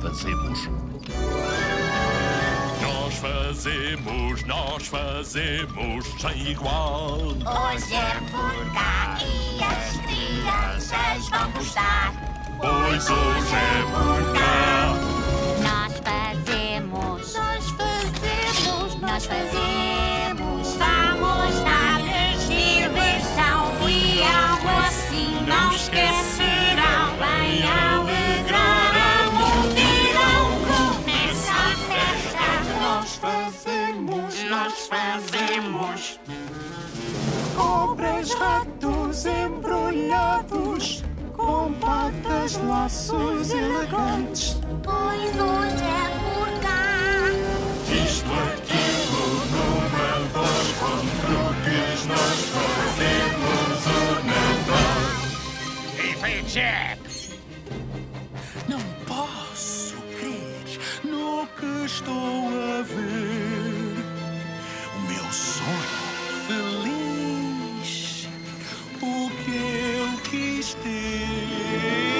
fazemos. Nós fazemos, nós fazemos sem igual. Hoje é por cá e as crianças vão gostar. Pois hoje é por cá. Nós fazemos, nós fazemos, nós fazemos. Vamos dar-lhes diversão e algo assim não esquecerão. Bem alegrar a multidão. Começa a festa. Nós fazemos, nós fazemos. Cobras, ratos embrulhados com patas, laços elegantes. Pois hoje é por cá. Isto, aquilo, número 2, com truques nós fazemos o Natal. E vem, Jack! Não posso crer no que estou a ver. O meu sonho feliz, o que eu quis ter.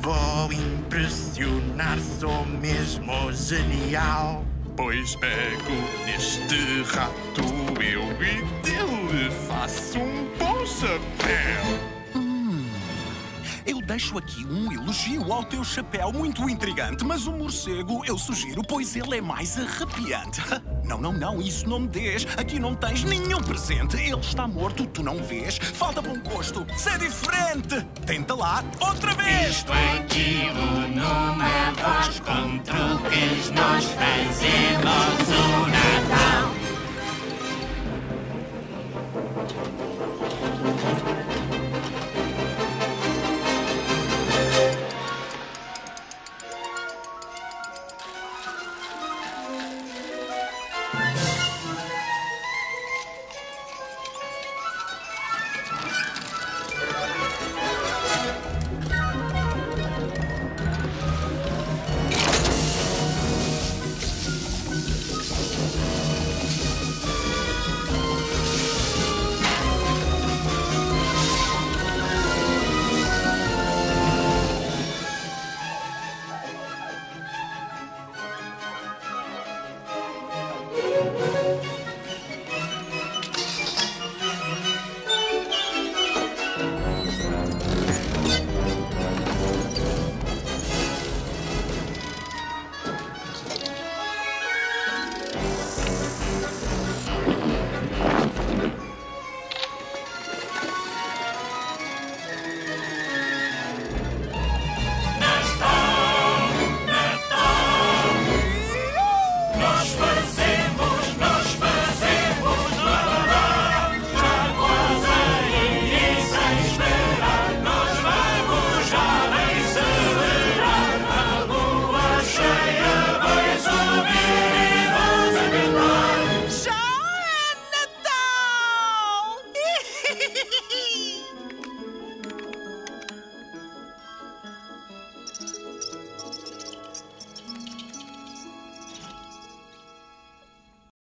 Vou impressionar, sou mesmo genial. Pois pego neste rato eu e dele faço um bom chapéu. Eu deixo aqui um elogio ao teu chapéu, muito intrigante. Mas o morcego eu sugiro, pois ele é mais arrepiante. Não, isso não me dês. Aqui não tens nenhum presente. Ele está morto, tu não vês. Falta bom gosto, se é diferente. Tenta lá, outra vez. Isto, aquilo, numa voz com truques, nós fazemos o Natal.